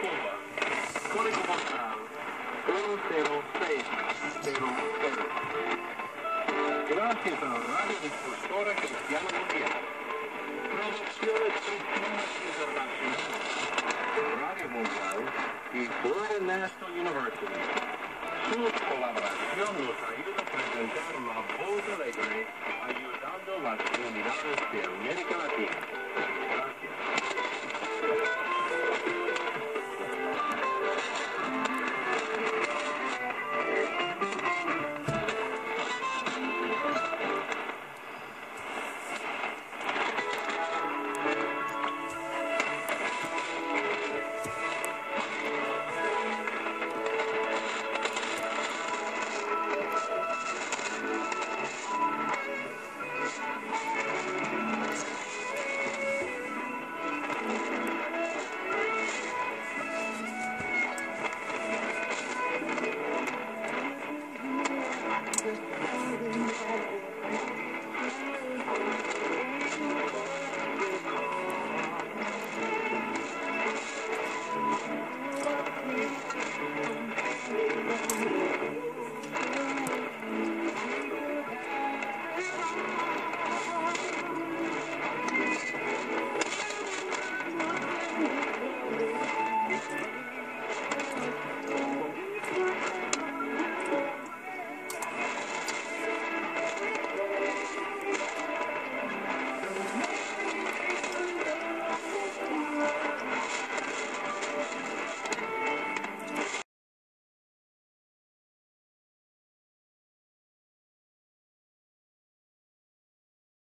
Cuba, código postal 10600. Gracias a la Radio Difusora Cristiana Mundial. Producciones Cristianas Internacionales, Radio Mundial y Florida National University. Su colaboración nos ayuda a presentar La Voz Alegre, ayudando a las comunidades de América Latina.